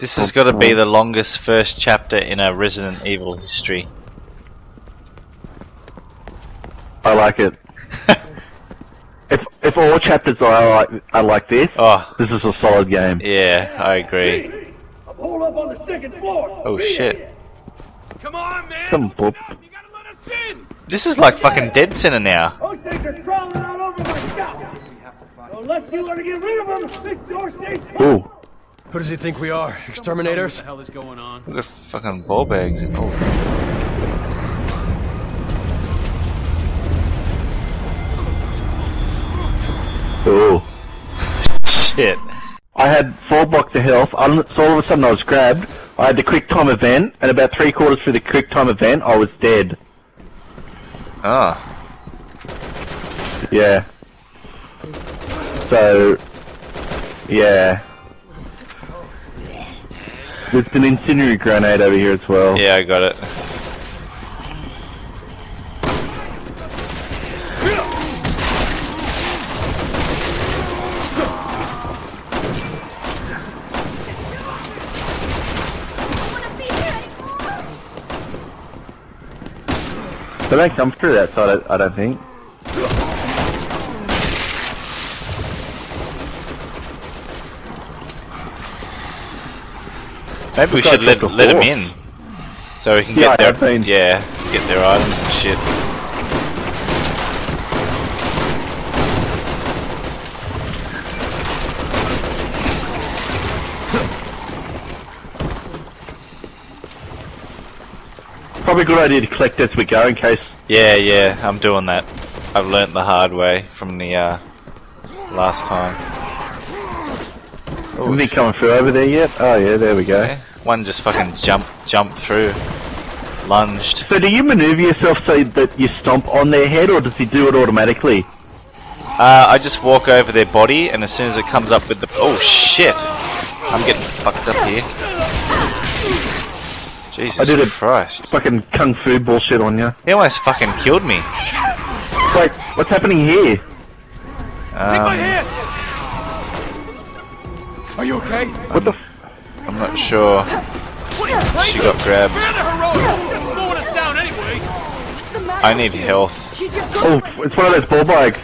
This has got to be the longest first chapter in our Resident Evil history. I like it. If all chapters are like this, this is a solid game. Yeah, I agree. I'm all up on the second floor. Oh shit! Come on, man! Come on, you gotta let us in. This is like fucking Dead Center now. Those things are crawling all over my shop. Unless you want to get rid of them, this door stays closed. Who does he think we are? Exterminators? What the hell is going on? Look at fucking ball bags and oh. Shit. I had 4 blocks of health, so all of a sudden I was grabbed, I had the quick time event, and about 3/4 through the quick time event I was dead. Ah. Yeah. So, yeah. There's an incendiary grenade over here as well. Yeah, I got it. They don't come through that side, I don't think. Maybe we should let them in, so we can get their items and shit. Probably a good idea to collect as we go in case. Yeah, yeah, I'm doing that. I've learnt the hard way from the last time. Oh, is he coming through over there yet? Oh yeah, there we go. Yeah. One just fucking jumped through, lunged. So do you manoeuvre yourself so that you stomp on their head, or does he do it automatically? I just walk over their body, and as soon as it comes up with the... Oh shit! I'm getting fucked up here. Jesus Christ. Fucking kung fu bullshit on you. He almost fucking killed me. Wait, what's happening here? Take my hand! Are you okay? What the f... I'm not sure. She got grabbed. I need health. Oh, it's one of those ball bags.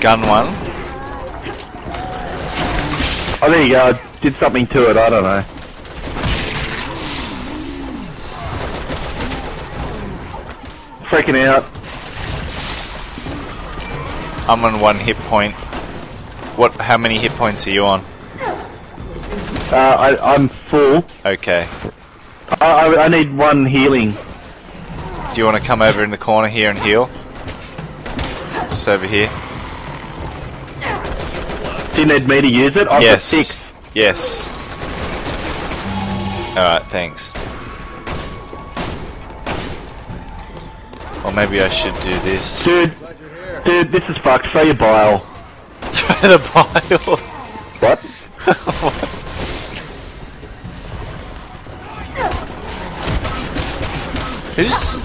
Gun one. Oh, there you go. I did something to it. I don't know. Freaking out. I'm on 1 hit point. What? How many hit points are you on? I'm full. Okay. I need 1 healing. Do you want to come over in the corner here and heal? Just over here. Do you need me to use it? I've got 6. Yes. Alright, thanks. Or maybe I should do this. Dude, this is fucked. Throw your bile. Throw the bile? What? What? Is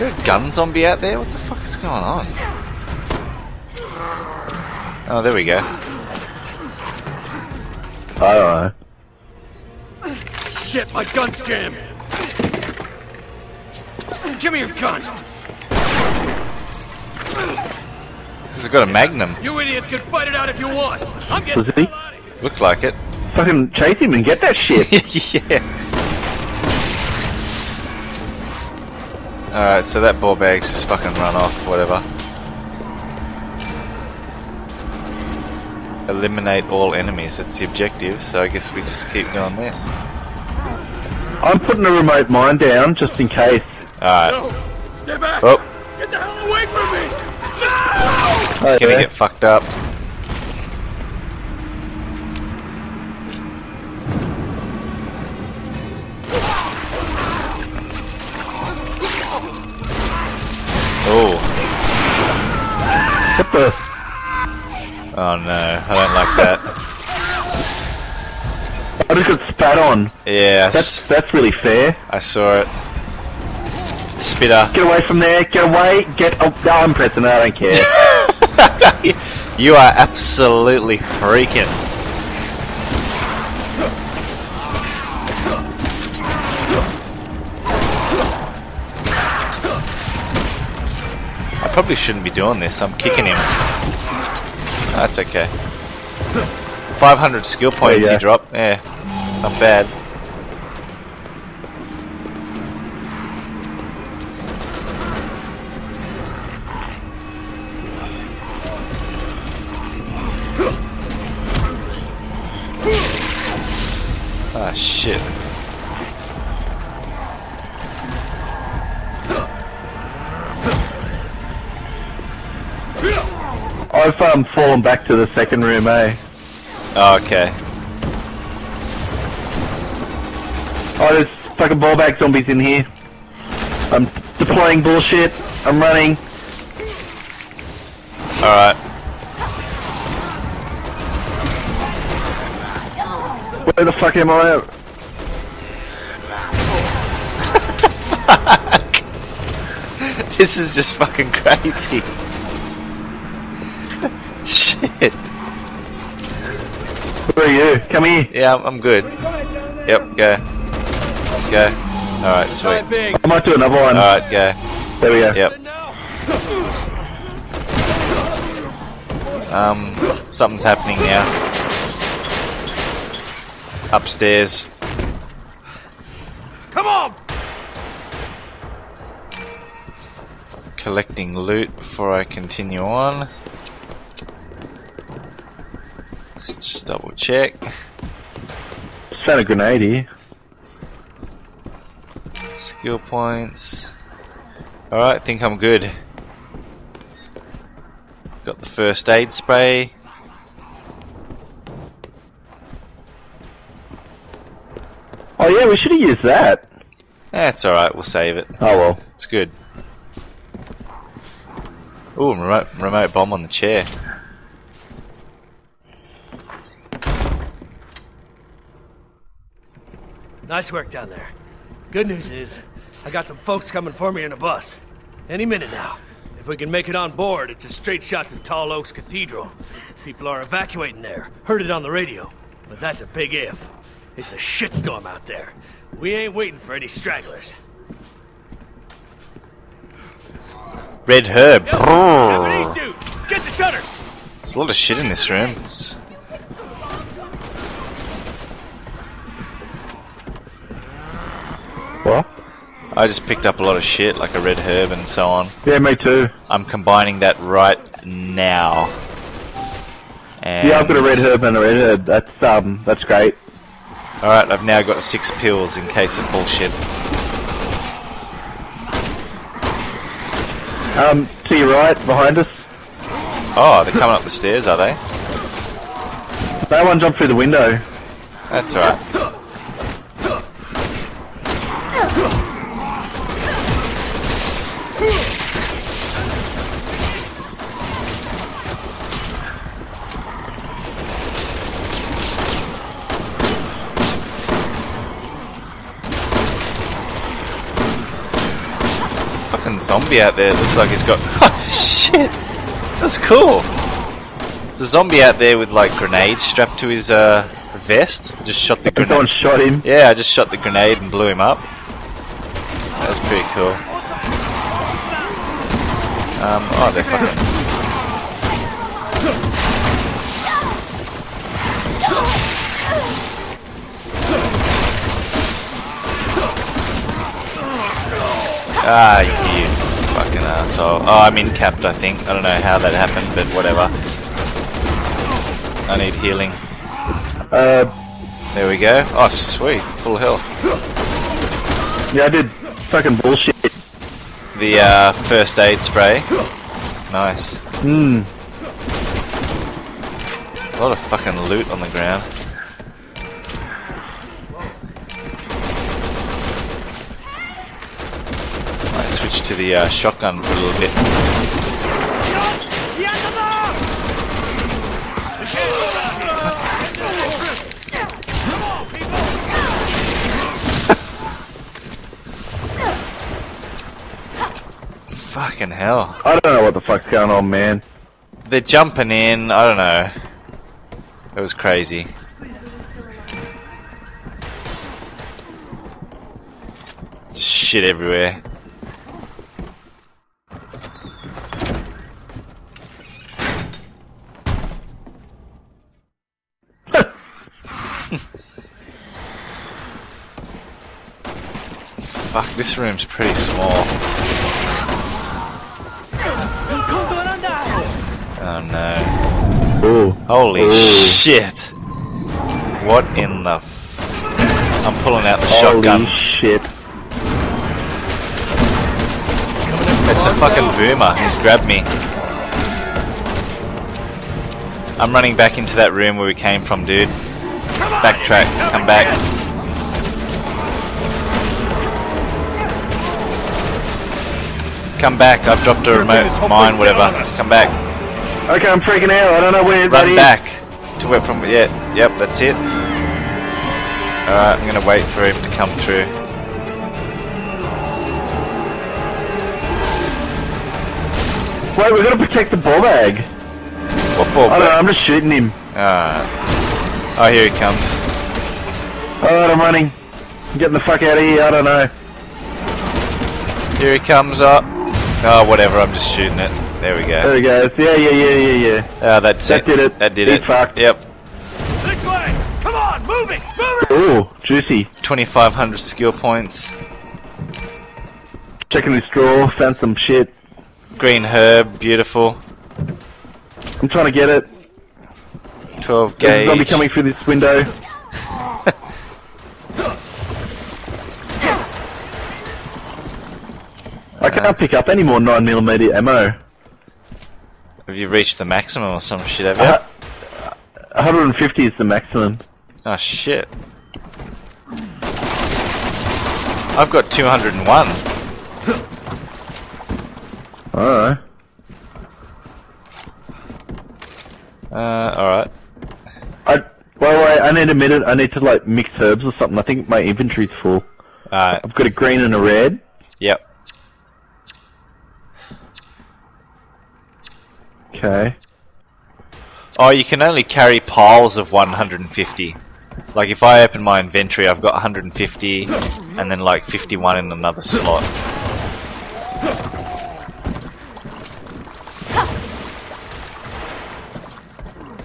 there a gun zombie out there? What the fuck is going on? Oh, there we go. I don't know. Shit, my gun's jammed! Give me your gun! This has got a magnum. You idiots can fight it out if you want! I'm getting the hell out of here. Looks like it. Fucking chase him and get that shit! Yeah! Alright, so that ball bag's just fucking run off, whatever. Eliminate all enemies, that's the objective, so I guess we just keep doing this. I'm putting a remote mine down, just in case. Alright. No, stay back! Oh. Get the hell away from me! No! He's gonna get fucked up. Oh. What the? Oh no, I don't like that. I just got spat on. Yeah. That's really fair. I saw it. Spitter. Get away from there, get away, get... Oh, no, I'm pressing, I don't care. You are absolutely freaking. probably shouldn't be doing this. I'm kicking him. That's okay. 500 skill points he dropped. Yeah, not bad. Ah, shit. I've fallen back to the second room, eh? Oh, okay. Oh, there's fucking ballback zombies in here. I'm deploying bullshit. I'm running. Alright. Where the fuck am I at? Fuck! This is just fucking crazy. Shit. Where are you? Come here. Yeah, I'm good. Yep, go. Go. Alright, sweet. I might do another one. Alright, go. There we go. Yep. Something's happening now. Upstairs. Come on! Collecting loot before I continue on. Let's just double check. Just had a grenade here. Skill points. Alright, I think I'm good. Got the first aid spray. Oh yeah, we should have used that. That's alright, we'll save it. Oh well. It's good. Ooh, remote bomb on the chair. Nice work down there. Good news is, I got some folks coming for me in a bus. Any minute now. If we can make it on board, it's a straight shot to Tall Oaks Cathedral. People are evacuating there. Heard it on the radio. But that's a big if. It's a shitstorm out there. We ain't waiting for any stragglers. Red herb. Japanese dude, get the shutters. There's a lot of shit in this room. What? I just picked up a lot of shit, like a red herb and so on. Yeah, me too. I'm combining that right now. And yeah, I've got a red herb and a red herb. That's great. Alright, I've now got 6 pills in case of bullshit. To your right, behind us. Oh, they're coming up the stairs, are they? That one jumped through the window. That's right. Zombie out there, looks like he's got. Oh shit! That's cool! There's a zombie out there with like grenades strapped to his vest. Just shot the grenade. Someone shot him. Yeah, I just shot the grenade and blew him up. That was pretty cool. Oh, they're fucking. Ah, you fucking asshole. Oh, I'm in capped, I think. I don't know how that happened, but whatever. I need healing. There we go. Oh, sweet. Full health. Yeah, I did fucking bullshit. The first aid spray. Nice. Hmm. A lot of fucking loot on the ground. To the shotgun for a little bit. Fucking hell. I don't know what the fuck's going on, man. They're jumping in, I don't know. It was crazy. Just shit everywhere. Fuck, this room's pretty small. Oh no. Ooh. Holy shit! What in the f... I'm pulling out the shotgun. Holy shit. It's a fucking boomer. He's grabbed me. I'm running back into that room where we came from, dude. Backtrack. Come back. Come back. I've dropped a remote mine, whatever. Come back. Okay, I'm freaking out. I don't know where everybody is. Run back to where from. Yeah, yep, that's it. Alright, I'm gonna wait for him to come through. Wait, we're gonna protect the ball bag. What ball bag? I don't know, I'm just shooting him. Alright. Oh, here he comes. Alright, I'm running. I'm getting the fuck out of here, I don't know. Here he comes up. Oh, whatever, I'm just shooting it. There we go. There we go. Yeah. Oh, that's it. That did it. Fucked. Yep. This way! Come on, move it! Move it! Ooh, juicy. 2,500 skill points. Checking this drawer, found some shit. Green herb, beautiful. I'm trying to get it. 12 gauge. There's a zombie coming through this window. I can't pick up any more 9mm ammo. Have you reached the maximum or some shit, have you? 150 is the maximum. Oh shit. I've got 201. Alright. Alright. Wait, I need a minute, I need to like mix herbs or something. I think my inventory's full. Alright. I've got a green and a red. Yep. Okay. Oh, you can only carry piles of 150. Like if I open my inventory, I've got 150 and then like 51 in another slot.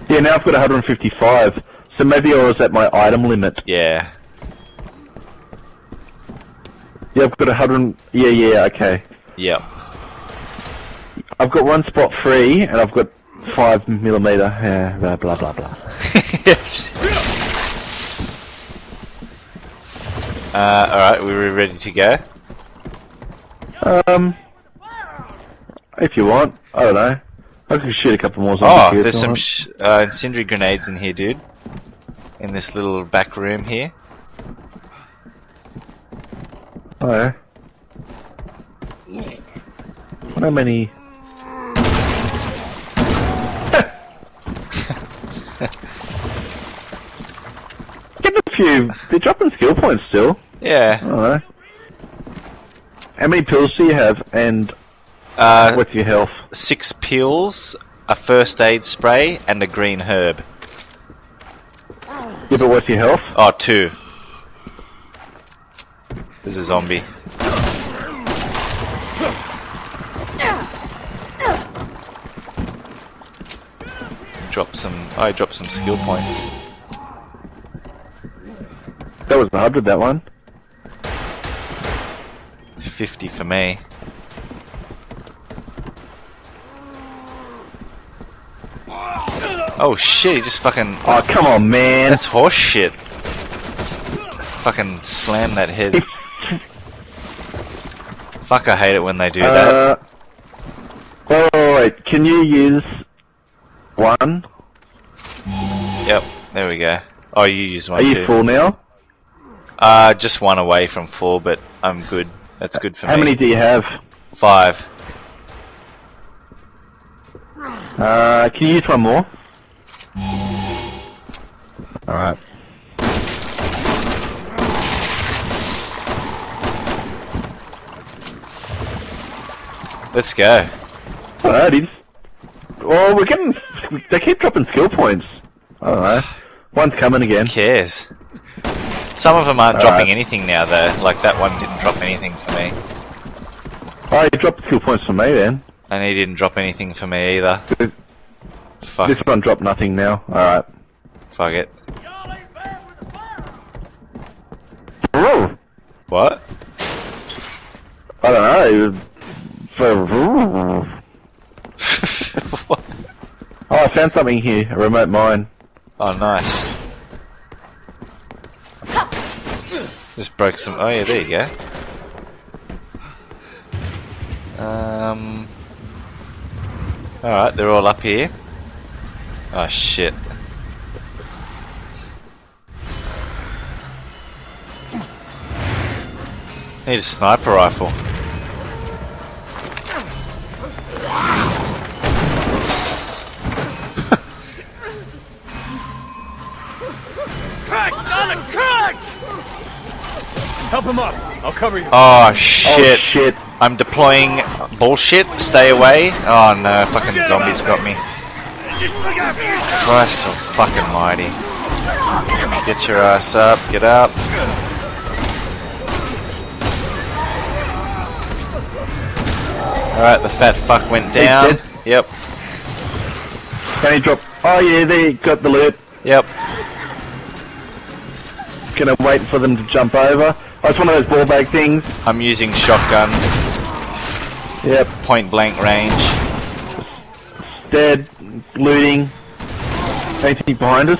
Yeah, now I've got 155, so maybe I was at my item limit. Yeah. Yeah, I've got 100... Yeah, okay. Yep. I've got one spot free, and I've got 5mm, yeah, blah blah blah. Alright, we're ready to go? If you want, I don't know. I could shoot a couple more zombies. Oh, there's some incendiary grenades in here, dude. In this little back room here. Oh yeah. How many? Get a few. They're dropping skill points still. Yeah. Alright. How many pills do you have? And what's your health? 6 pills, a first aid spray, and a green herb. Yeah, but what's your health? Oh, 2. This is a zombie. Drop some. I dropped some skill points. That was 100. That one. 50 for me. Oh shit, he just fucking... Oh, come on, man. That's horse shit. Fucking slam that head. Fuck, I hate it when they do that. Oh, wait, can you use... one? Yep, there we go. Oh, you use one too. Are you full now? Just one away from 4, but I'm good. That's good for me. How many do you have? 5. Can you use one more? Alright. Let's go. Alright, he's... Well, we're getting... They keep dropping skill points. Alright. One's coming again. Who cares? Some of them aren't dropping anything now, though. Like, that one didn't drop anything for me. Oh, he dropped skill points for me, then. And he didn't drop anything for me, either. Fuck. This one dropped nothing now. Alright. Fuck it. Vroom. What? I don't know. What? Oh, I found something here. A remote mine. Oh, nice. Just broke some. Oh, yeah, there you go. Alright, they're all up here. Oh, shit. I need a sniper rifle. Help him up. I'll cover you. Oh shit. Oh, shit. I'm deploying bullshit. Stay away. Oh no, fucking zombies got me. Christ oh fucking mighty. Get your ass up. Get up. Alright, the fat fuck went down. Yep. Can he drop? Oh yeah, they got the loot. Yep. Gonna wait for them to jump over. Oh, it's one of those ball bag things. I'm using shotgun. Yep. Point blank range. Dead. Looting. Anything behind us?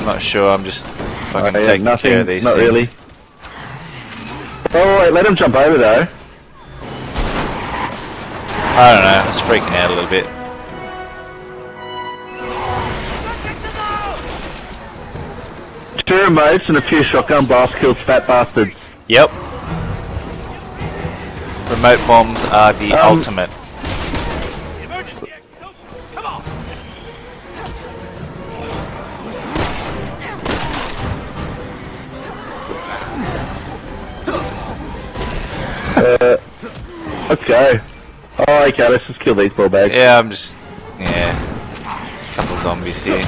I'm not sure. I'm just fucking taking care of these things. Not really. Oh wait, let them jump over though. I don't know. It's freaking out a little bit. Two remotes and a few shotgun blasts kills fat bastards. Yep. Remote bombs are the ultimate. Emergency exit. Come on. Let's go. Oh, okay, let's just kill these ball bags. Yeah, I'm just... yeah. Couple zombies here.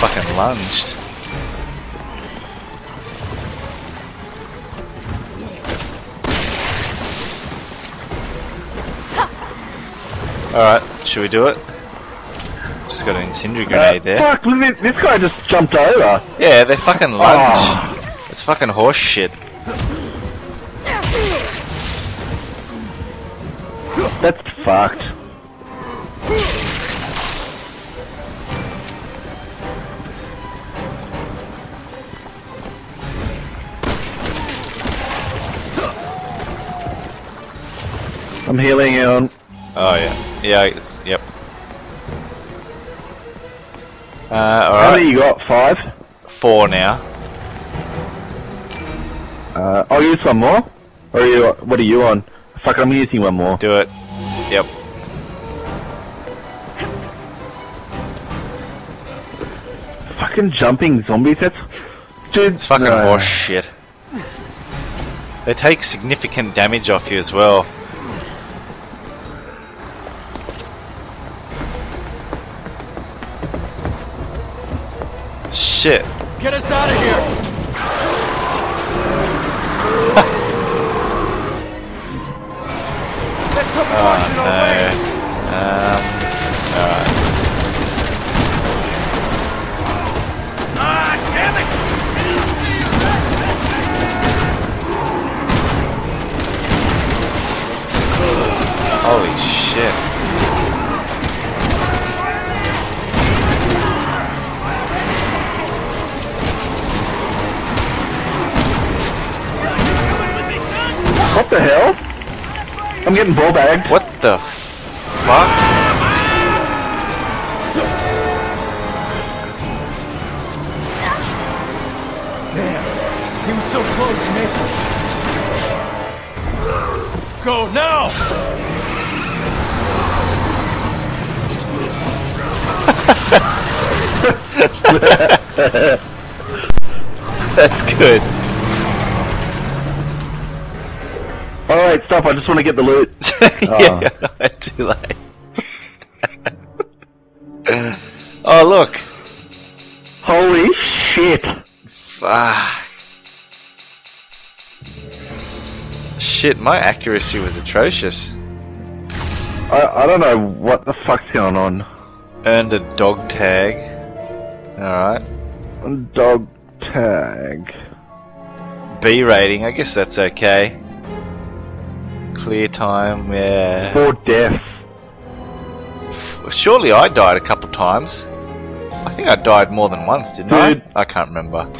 Fucking lunged. Alright, should we do it? Just got an incendiary grenade there. Fuck, this guy just jumped over. Yeah, they fucking lunge. Oh. It's fucking horse shit. That's fucked. I'm healing you on. Oh yeah. Yeah, it's, yep. Alright. How many you got? 5? 4 now. I'll use one more? Or are you, what are you on? Fuck, I'm using one more. Do it. Yep. Fucking jumping zombies, that's... dude, it's fucking horse shit. They take significant damage off you as well. Shit. Get us out of here. Alright. Holy shit. What the hell? I'm getting ball bagged. What the fuck? Damn, he was so close to me. Go now! That's good. Alright, stop, I just want to get the loot. Yeah, no, too late. Oh, look. Holy shit. Fuck. Shit, my accuracy was atrocious. I don't know what the fuck's going on. Earned a dog tag. Alright. Dog tag. B rating, I guess that's okay. Clear time, yeah. Or death. Surely I died a couple times. I think I died more than once, didn't I? I can't remember.